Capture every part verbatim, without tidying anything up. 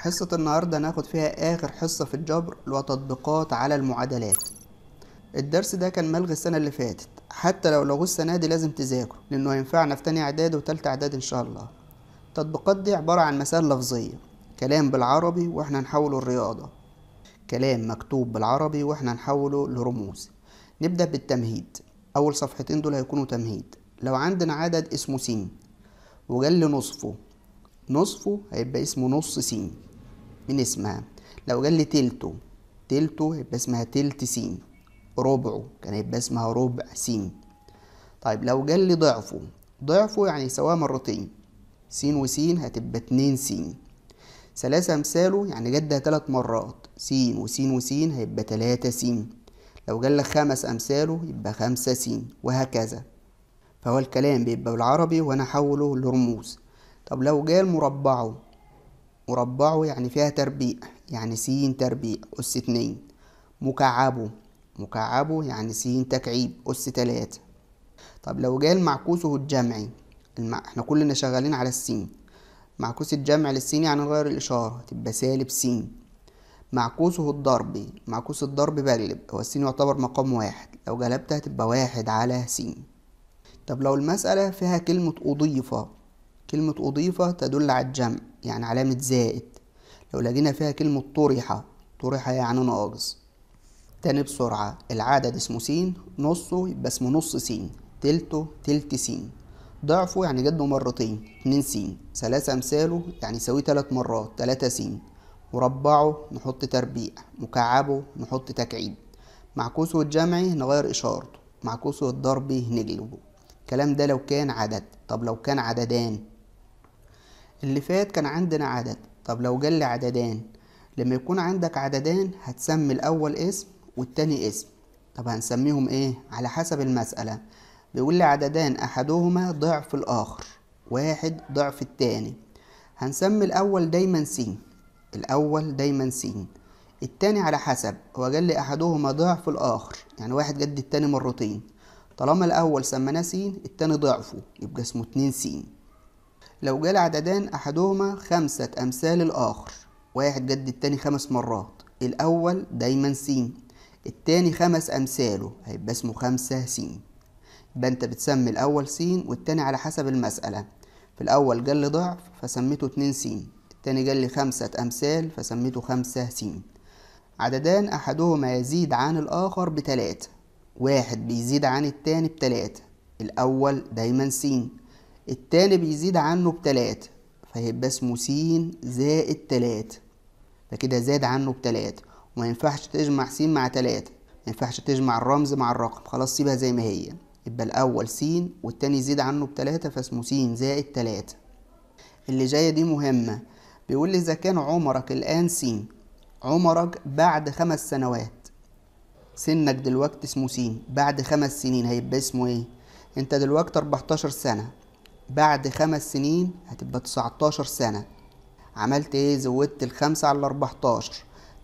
حصة النهاردة هناخد فيها آخر حصة في الجبر وتطبيقات على المعادلات. الدرس ده كان ملغي السنة اللي فاتت، حتى لو لغوه السنة دي لازم تذاكره لأنه هينفعنا في تاني إعداد وتالتة إعداد إن شاء الله. التطبيقات دي عبارة عن مسائل لفظية، كلام بالعربي واحنا نحوله لرياضة، كلام مكتوب بالعربي واحنا نحوله لرموز. نبدأ بالتمهيد، أول صفحتين دول هيكونوا تمهيد. لو عندنا عدد اسمه س وجال نصفه، نصفه هيبقى اسمه نص س من اسمها. لو جال تلته، تلته هيبقى اسمها تلت س. ربعه كان هيبقى اسمها ربع س. طيب لو جال ضعفه، ضعفه يعني يساويها مرتين، س وس هتبقى اتنين س. ثلاثة امثاله يعني جدها تلات مرات، س وس وس هيبقى تلاتة س. لو جال خمس امثاله يبقى خمسة س، وهكذا. فهو الكلام بيبقى بالعربي وانا احوله لرموز. طب لو جال مربعه، مربعه يعني فيها تربيع، يعني س تربيع أس اتنين. مكعبه، مكعبه يعني س تكعيب أس تلاتة. طب لو جال معكوسه الجمعي، الم... احنا كلنا شغالين على السين، معكوس الجمع للسين يعني نغير الإشارة تبقى سالب س. معكوسه الضربي، معكوس الضرب بقلب، هو السين يعتبر مقام واحد، لو جلبتها تبقى واحد على س. طب لو المسألة فيها كلمة أضيفة، كلمة أضيفة تدل على الجمع يعني علامة زائد. لو لقينا فيها كلمة طرحة، طرحة يعني ناقص. تاني بسرعة، العدد اسمه س، نصه يبقى اسمه نص س، تلته تلت س، ضعفه يعني جده مرتين اتنين س، ثلاثة امثاله يعني يساويه تلات مرات تلاتة س، مربعه نحط تربيع، مكعبه نحط تكعيب، معكوسه الجمعي نغير إشارته، معكوسه الضربي نقلبه. الكلام ده لو كان عدد. طب لو كان عددان، اللي فات كان عندنا عدد. طب لو جالي عددان، لما يكون عندك عددان هتسمي الأول اسم والتاني اسم. طب هنسميهم ايه على حسب المسألة. بيقول لي عددان أحدهما ضعف الآخر، واحد ضعف التاني. هنسمي الأول دايما س، الأول دايما س، التاني على حسب. هو جالي أحدهما ضعف الآخر يعني واحد جد التاني مرتين، طالما الأول سميناه س التاني ضعفه يبقى اسمه اتنين س. لو جال عددان أحدهما خمسة أمثال الآخر، واحد جد التاني خمس مرات، الأول دايما س، التاني خمس أمثاله هيبقى اسمه خمسة س. يبقى أنت بتسمي الأول س والتاني على حسب المسألة. في الأول جالي ضعف فسميته اتنين س، التاني جالي خمسة أمثال فسميته خمسة س. عددان أحدهما يزيد عن الآخر بتلاتة، واحد بيزيد عن التاني بتلاتة، الأول دايما س، التاني بيزيد عنه بتلاتة فهيبقى اسمه س زائد تلاتة. فكده زاد عنه بتلاتة، وما ينفعش تجمع س مع تلاتة، ما ينفعش تجمع الرمز مع الرقم، خلاص سيبها زي ما هي. يبقى الأول س والتاني يزيد عنه بتلاتة فاسمه س زائد تلاتة. اللي جاية دي مهمة، بيقول لي إذا كان عمرك الآن س، عمرك بعد خمس سنوات، سنك دلوقتي اسمه س، بعد خمس سنين هيبقى اسمه ايه؟ انت دلوقتي أربعتاشر سنة، بعد خمس سنين هتبقى تسعتاشر سنة. عملت ايه؟ زودت الخمسة على الأربعتاشر.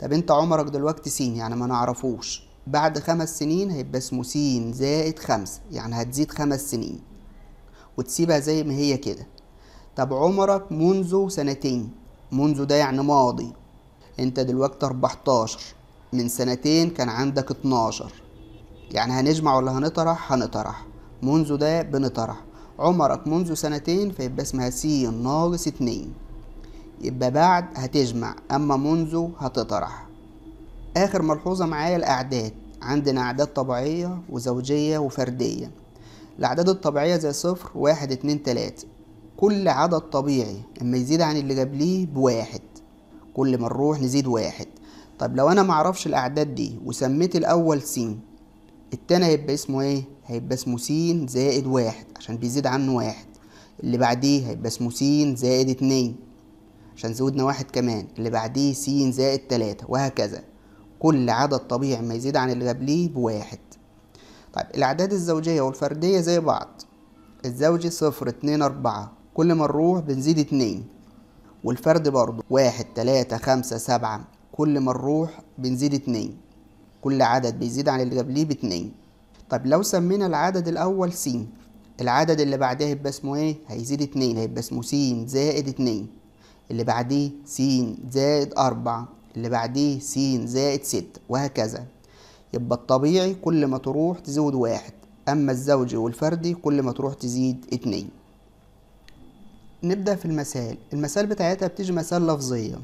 طب انت عمرك دلوقتي س يعني ما نعرفوش، بعد خمس سنين هيبقى اسمه س زائد خمسة يعني هتزيد خمس سنين، وتسيبها زي ما هي كده. طب عمرك منذ سنتين، منذ ده يعني ماضي، انت دلوقتي أربعتاشر، من سنتين كان عندك اتناشر، يعني هنجمع ولا هنطرح؟ هنطرح، منذ ده بنطرح. عمرك منذ سنتين فيبقى اسمها س ناقص اتنين، يبقى بعد هتجمع، اما منذ هتطرح. اخر ملحوظة معايا الاعداد، عندنا اعداد طبيعية وزوجية وفردية. الاعداد الطبيعية زي صفر واحد اتنين تلاتة، كل عدد طبيعي اما يزيد عن اللي قبليه بواحد، كل ما نروح نزيد واحد. طب لو انا معرفش الاعداد دي وسميت الاول س، التاني هيبقى اسمه ايه؟ هيبقى اسمه س زائد واحد عشان بيزيد عنه واحد، اللي بعديه هيبقى اسمه س زائد اتنين عشان زودنا واحد كمان، اللي بعديه س زائد تلاتة، وهكذا. كل عدد طبيعي ما يزيد عن اللي قبليه بواحد. طيب الاعداد الزوجية والفردية زي بعض، الزوجي صفر اتنين أربعة، كل ما نروح بنزيد اتنين، والفرد برضه واحد تلاتة خمسة سبعة، كل ما نروح بنزيد اتنين، كل عدد بيزيد عن اللي قبليه باتنين. طب لو سمينا العدد الأول س، العدد اللي بعدها هيبقى اسمه ايه؟ هيزيد اتنين، هيبقى اسمه س زائد اتنين، اللي بعديه س زائد أربعة، اللي بعديه س زائد ستة، وهكذا. يبقى الطبيعي كل ما تروح تزود واحد، أما الزوجي والفردي كل ما تروح تزيد اتنين. نبدأ في المسائل. المسائل بتاعتها بتيجي مسائل لفظية.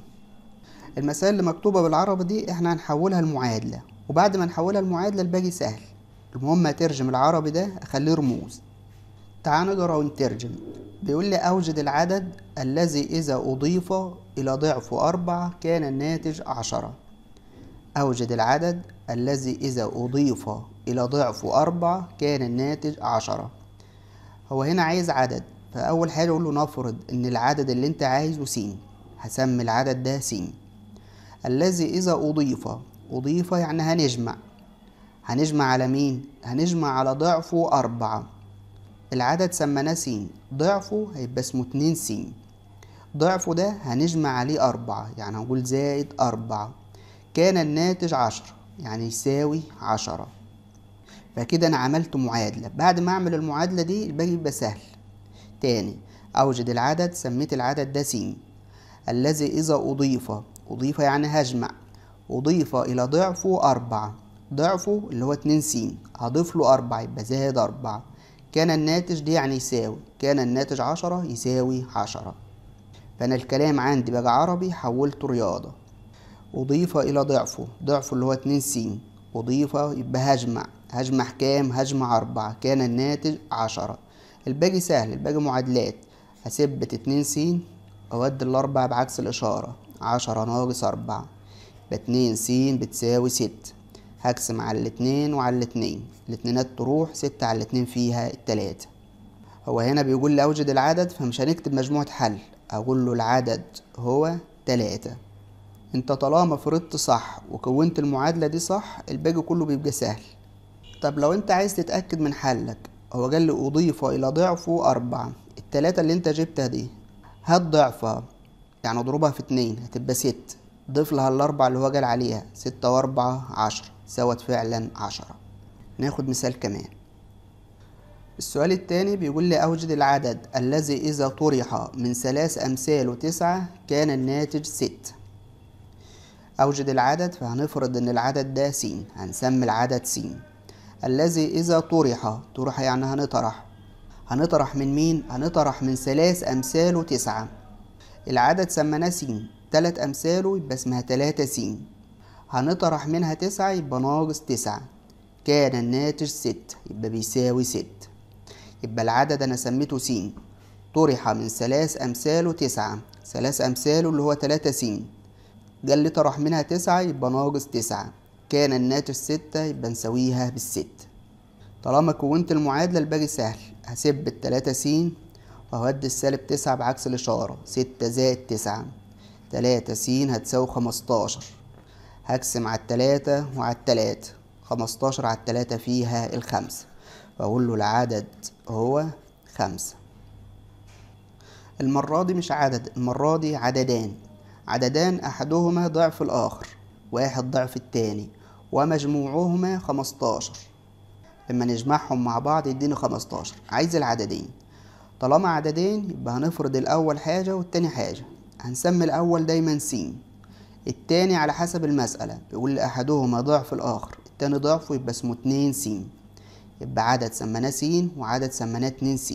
المسائل اللي مكتوبة بالعربي دي احنا هنحولها المعادلة، وبعد ما نحولها المعادلة الباقي سهل. المهم هترجم العربي ده أخليه رموز. تعالوا نقرأ ونترجم. بيقول لي أوجد العدد الذي إذا أضيف إلى ضعف أربعة كان الناتج عشرة. أوجد العدد الذي إذا أضيف إلى ضعف أربعة كان الناتج عشرة. هو هنا عايز عدد، فأول حاجة أقول له نفرض إن العدد اللي أنت عايزه س. هسمي العدد ده س. الذي إذا أضيف، أضيف يعني هنجمع. هنجمع على مين؟ هنجمع على ضعفه أربعة. العدد سمناه س، ضعفه هيبقى اسمه اتنين س. ضعفه ده هنجمع عليه أربعة، يعني هنقول زائد أربعة. كان الناتج عشرة، يعني يساوي عشرة. فكده أنا عملت معادلة. بعد ما أعمل المعادلة دي الباقي يبقى سهل. تاني، أوجد العدد، سميت العدد ده س. الذي إذا أضيف، أضيف يعني هجمع، أضيف إلى ضعفه أربعة. ضعفه اللي هو اتنين س، هضيف له أربعة يبقى زائد أربعة. كان الناتج دي يعني يساوي، كان الناتج عشرة يساوي عشرة. فأنا الكلام عندي بقى عربي حولته رياضة. أضيف إلى ضعفه، ضعفه اللي هو اتنين س، أضيف يبقى هجمع، هجمع كام؟ هجمع أربعة، كان الناتج عشرة. الباقي سهل، الباقي معادلات. هثبت اتنين س، أودي الأربعة بعكس الإشارة، عشرة ناقص أربعة، يبقى اتنين س بتساوي ستة. هقسم على الاتنين وعلى الاتنين، الاتنينات تروح، ستة على الاتنين فيها التلاتة. هو هنا بيقول لي أوجد العدد، فمش هنكتب مجموعة حل، أقول له العدد هو تلاتة. أنت طالما فرضت صح وكونت المعادلة دي صح الباقي كله بيبقى سهل. طب لو أنت عايز تتأكد من حلك، هو قال لي أضيف إلى ضعفه أربعة، التلاتة اللي أنت جبتها دي هات ضعفها، يعني اضربها في اتنين هتبقى ستة، ضيف لها الأربعة اللي هو قال عليها، ستة وأربعة عشرة، سوت فعلا عشرة. ناخد مثال كمان. السؤال التاني بيقول لي أوجد العدد الذي إذا طرح من ثلاث أمثاله تسعة كان الناتج ستة. أوجد العدد، فهنفرض إن العدد ده س، هنسمي العدد س. الذي إذا طرح، طرح يعني هنطرح، هنطرح من مين؟ هنطرح من ثلاث أمثاله تسعة. العدد سمناه س، تلات أمثاله يبقى اسمها تلاتة س، هنطرح منها تسعة يبقى ناقص تسعة، كان الناتج ستة يبقى بيساوي ستة. يبقى العدد أنا سميته س، طرح من ثلاث أمثاله تسعة، ثلاث أمثاله اللي هو تلاتة س، قال لي طرح منها تسعة يبقى ناقص تسعة، كان الناتج ستة يبقى نساويها بالستة. طالما كونت المعادلة الباقي سهل، هثبت تلاتة س وهودي السالب تسعة بعكس الإشارة، ستة زائد تسعة، تلاتة س هتساوي خمستاشر. هقسم على التلاتة وعلى التلاتة، خمستاشر على التلاتة فيها الخمسة، فأقول له العدد هو خمسة. المرة دي مش عدد، المرة دي عددان، عددان أحدهما ضعف الآخر، واحد ضعف التاني، ومجموعهما خمستاشر. لما نجمعهم مع بعض يديني خمستاشر. عايز العددين. طالما عددين يبقى هنفرض الأول حاجة والتاني حاجة. هنسمي الأول دايما س، التاني على حسب المسألة، بيقول أحدهما ضعف الآخر، التاني ضعفه يبقى اسمه اتنين س، يبقى عدد سمناه س وعدد سمناه اتنين س.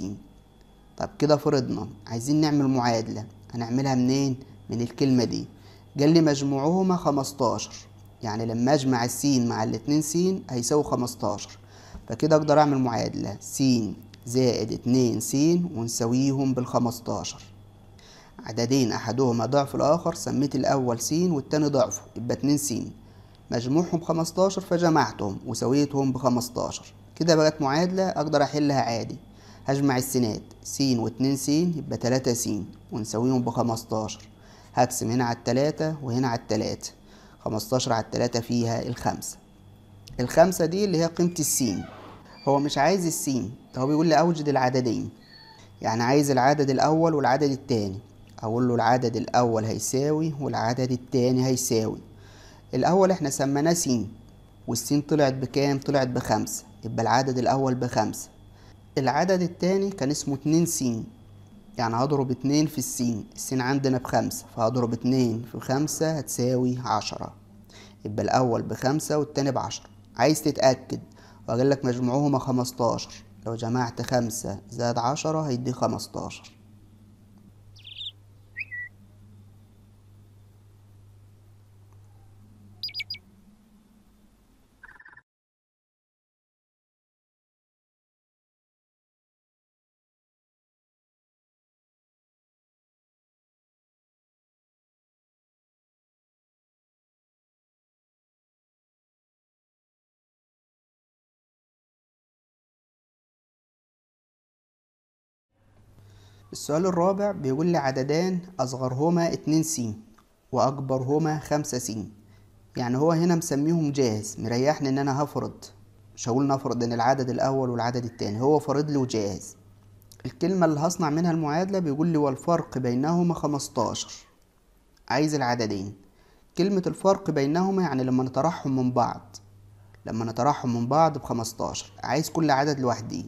طب كده فرضنا عايزين نعمل معادلة، هنعملها منين؟ من الكلمة دي. قال لي مجموعهما خمستاشر، يعني لما أجمع الس مع الاتنين س هيساوي خمستاشر. فكده أقدر أعمل معادلة س زائد اتنين س ونساويهم بالخمستاشر. عددين أحدهما ضعف الآخر، سميت الأول س والتاني ضعفه يبقى اتنين س، مجموعهم خمستاشر فجمعتهم وسويتهم بخمستاشر. كده بقت معادلة أقدر أحلها عادي. هجمع السينات، س واتنين س يبقى تلاتة س ونسويهم بخمستاشر. هقسم هنا على التلاتة وهنا على التلاتة، خمستاشر على التلاتة فيها الخمسة. الخمسة دي اللي هي قيمة الس. هو مش عايز الس، هو بيقول لي أوجد العددين، يعني عايز العدد الأول والعدد التاني. أقول له العدد الأول هيساوي والعدد التاني هيساوي. الأول احنا سميناه س، والس طلعت بكام؟ طلعت بخمسة، يبقى العدد الأول بخمسة. العدد التاني كان اسمه اتنين س، يعني هضرب اتنين في السين، السين عندنا بخمسة، فهضرب اتنين في خمسة هتساوي عشرة، يبقى الأول بخمسة والتاني بعشرة. عايز تتأكد وأقول لك مجموعهما خمستاشر، لو جمعت خمسة زائد عشرة هيدي خمستاشر. السؤال الرابع بيقول لي عددان أصغرهما اتنين س وأكبرهما خمسة س، يعني هو هنا مسميهم جاهز، مريحني إن أنا هفرض، مش هقول نفرض إن العدد الأول والعدد التاني، هو فرض لي وجاهز. الكلمة اللي هصنع منها المعادلة بيقول لي والفرق بينهما خمستاشر. عايز العددين، كلمة الفرق بينهما يعني لما نطرحهم من بعض، لما نطرحهم من بعض بخمستاشر. عايز كل عدد لوحده.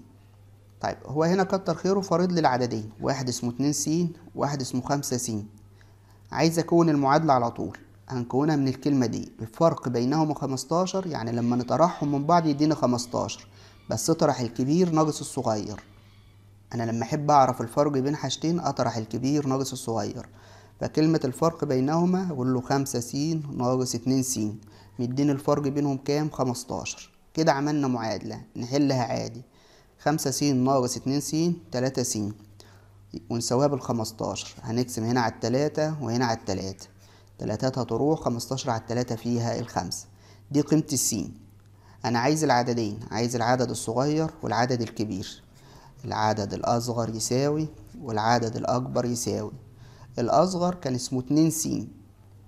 طيب هو هنا كتر خيره فارض لي العددين، واحد اسمه اتنين س وواحد اسمه خمسة س. عايز اكون المعادله على طول، هنكونها من الكلمه دي، الفرق بينهما خمستاشر، يعني لما نطرحهم من بعض يدينا خمستاشر، بس اطرح الكبير ناقص الصغير. انا لما احب اعرف الفرق بين حاجتين اطرح الكبير ناقص الصغير، فكلمه الفرق بينهما اقول له خمسة س ناقص اتنين س، مديني الفرق بينهم كام؟ خمستاشر. كده عملنا معادله نحلها عادي، خمسة س ناقص اتنين س تلاتة س، ونساويها بالخمستاشر. هنقسم هنا على التلاتة وهنا على التلاتة، تلاتات هتروح، خمستاشر على التلاتة فيها الخمسة، دي قيمة السين. أنا عايز العددين، عايز العدد الصغير والعدد الكبير. العدد الأصغر يساوي والعدد الأكبر يساوي. الأصغر كان اسمه اتنين س،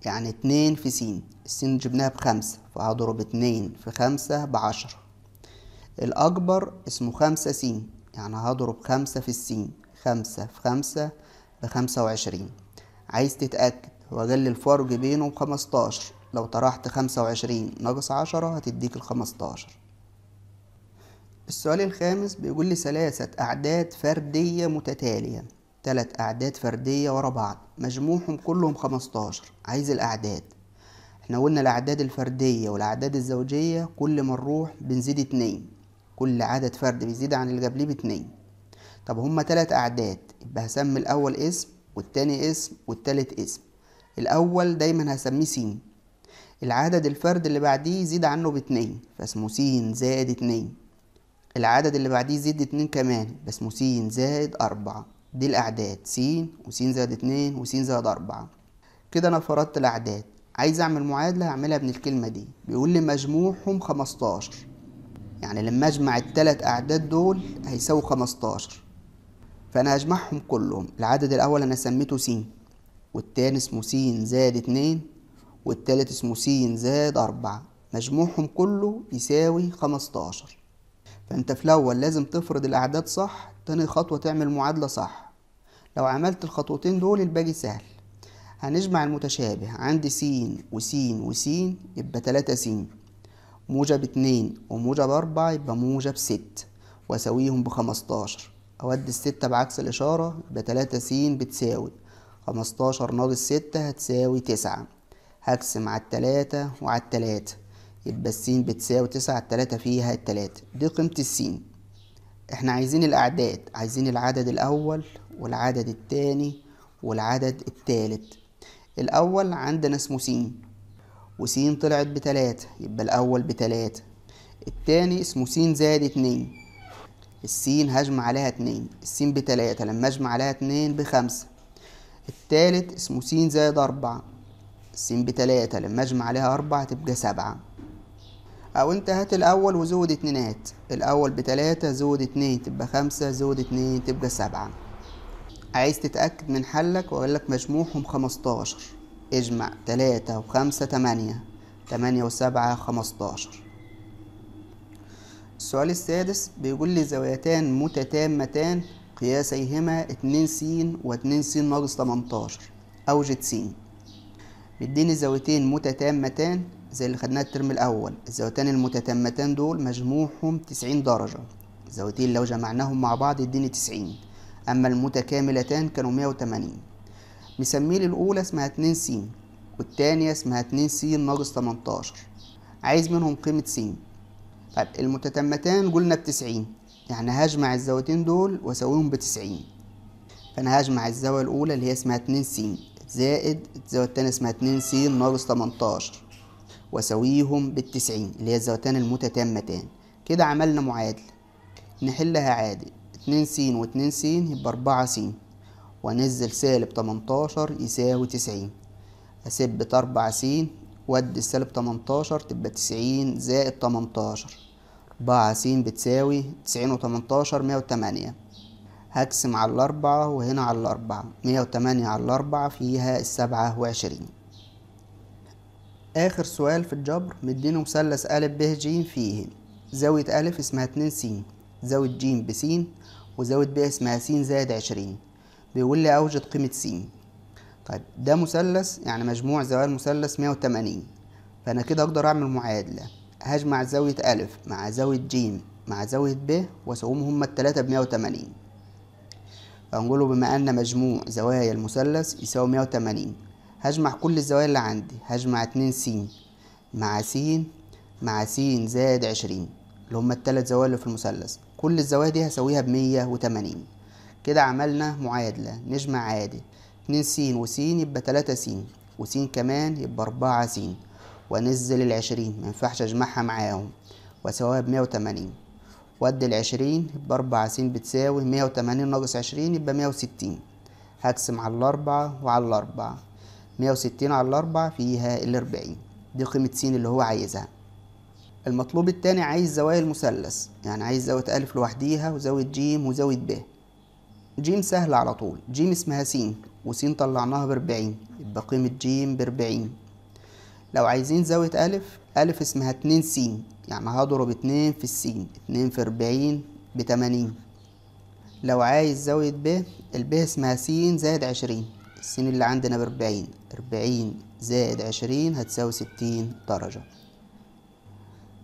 يعني اتنين في س، س جبناها بخمسة، فهضرب اتنين في خمسة بعشرة. الأكبر اسمه خمسة س، يعني هضرب خمسة في السين، خمسة في خمسة بخمسة وعشرين. عايز تتأكد وأجل الفرق بينهم خمستاشر، لو طرحت خمسة وعشرين ناقص عشرة هتديك الخمستاشر. السؤال الخامس بيقول لي ثلاثة أعداد فردية متتالية، ثلاث أعداد فردية ورا بعض، مجموعهم كلهم خمستاشر. عايز الأعداد، احنا قلنا الأعداد الفردية والأعداد الزوجية كل ما نروح بنزيد اتنين، كل عدد فرد بيزيد عن اللي قبليه باتنين. طب هما تلات أعداد، يبقى هسمي الأول اسم والتاني اسم والتالت اسم. الأول دايما هسميه س، العدد الفرد اللي بعديه يزيد عنه باتنين فاسمه س زائد اتنين، العدد اللي بعديه يزيد اتنين كمان فاسمه س زائد أربعة. دي الأعداد س وس زائد اتنين وس زائد أربعة. كده أنا فرضت الأعداد. عايز أعمل معادلة هعملها من الكلمة دي، بيقول لي مجموعهم خمستاشر، يعني لما اجمع التلات اعداد دول هيساوي خمستاشر، فانا هجمعهم كلهم. العدد الاول انا سميته س، والتاني اسمه س زائد اتنين، والتالت اسمه س زائد أربعة، مجموعهم كله يساوي خمستاشر. فانت في الاول لازم تفرض الاعداد صح، تاني خطوه تعمل معادله صح. لو عملت الخطوتين دول الباقي سهل. هنجمع المتشابه، عندي س وس وس يبقى تلاتة س، موجب اتنين وموجب أربعة يبقى موجب ستة، وأساويهم بخمستاشر. أودي الستة بعكس الإشارة يبقى تلاتة س بتساوي خمستاشر ناقص ستة هتساوي تسعة. هقسم على التلاتة وعلى التلاتة يبقى الس بتساوي تسعة، التلاتة فيها التلاتة، دي قيمة الس. احنا عايزين الأعداد، عايزين العدد الأول والعدد التاني والعدد التالت. الأول عندنا اسمه س، وس طلعت بتلاتة يبقى الأول بتلاتة. التاني اسمه س زائد اتنين، السين هجمع عليها اتنين، السين بتلاتة لما اجمع عليها اتنين بخمسة. التالت اسمه س زائد أربعة، السين بتلاتة لما اجمع عليها أربعة تبقى سبعة. أو أنت هات الأول وزود اتنينات، الأول بتلاتة زود اتنين تبقى خمسة، زود اتنين تبقى سبعة. عايز تتأكد من حلك وأقول لك مجموعهم خمستاشر، اجمع تلاتة وخمسة تمانية، تمانية وسبعة خمستاشر. السؤال السادس بيقول لي زاويتان متتامتان قياسيهما اتنين س واتنين س ناقص تمنتاشر، أوجد س. بيديني زاويتين متتامتان زي اللي خدناها الترم الأول، الزاويتان المتتامتان دول مجموعهم تسعين درجة، الزاويتين لو جمعناهم مع بعض يديني تسعين. أما المتكاملتان كانوا مية وتمانين. مسميلي الأولى اسمها اتنين س والتانية اسمها اتنين س ناقص تمنتاشر، عايز منهم قيمة س. طيب المتتمتان قلنا بتسعين، يعني هجمع الزاويتين دول وأساويهم بتسعين. فأنا هجمع الزاوية الأولى اللي هي اسمها اتنين س زائد الزاوية التانية اسمها اتنين س ناقص تمنتاشر وأساويهم بالتسعين اللي هي الزاويتان المتتمتان. كده عملنا معادلة نحلها عادي، اتنين س واتنين س يبقى أربعة س، وأنزل سالب تمنتاشر يساوي تسعين. أثبت أربعة س وأدي السالب تمنتاشر تبقى تسعين زائد تمنتاشر، أربعة س بتساوي تسعين وتمنتاشر مية وتمانية. هقسم على الأربعة وهنا على الأربعة، مية وتمانية على الأربعة فيها السبعة وعشرين. آخر سؤال في الجبر، مديني مثلث أ ب ج فيه زاوية أ اسمها اتنين س، زاوية ج بس، وزاوية ب اسمها س زائد عشرين. بيقول لي أوجد قيمة س. طيب ده مثلث، يعني مجموع زوايا المثلث مية وتمانين، فأنا كده أقدر أعمل معادلة هجمع زاوية أ مع زاوية ج مع زاوية ب وأساويهم هما التلاتة بمية وتمانين. فنقوله بما أن مجموع زوايا المثلث يساوي مية وتمانين، هجمع كل الزوايا اللي عندي، هجمع اتنين س مع س مع س زائد عشرين اللي هما التلات زوايا اللي في المثلث، كل الزوايا دي هساويها بمية وتمانين. كده عملنا معادلة نجمع عادي، اتنين س وس يبقى تلاتة س وس كمان يبقى أربعة س، وأنزل العشرين مينفعش أجمعها معاهم وأساويها بمية وتمانين، وأدي العشرين يبقى أربعة س بتساوي مية وتمانين ناقص عشرين يبقى مية وستين. هقسم على الأربعة وعلى الأربعة، مية وستين على الأربعة فيها الأربعين، دي قيمة س اللي هو عايزها. المطلوب التاني عايز زوايا المثلث، يعني عايز زاوية أ لوحديها وزاوية ج وزاوية ب. ج سهلة على طول، ج اسمها س وس طلعناها بأربعين يبقى قيمة ج بأربعين. لو عايزين زاوية أ، أ اسمها اتنين س، يعني هضرب اتنين في الس، اتنين في أربعين بتمانين. لو عايز زاوية ب، الب اسمها س زائد عشرين، الس اللي عندنا بأربعين، أربعين زائد عشرين هتساوي ستين درجة.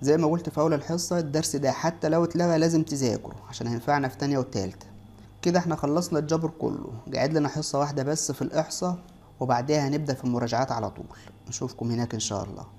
زي ما قلت في أول الحصة، الدرس ده حتى لو اتلغى لازم تذاكره عشان هينفعنا في تانية وتالتة. كده احنا خلصنا الجبر كله، قاعد لنا حصة واحدة بس في الإحصاء وبعدها هنبدأ في المراجعات على طول. نشوفكم هناك إن شاء الله.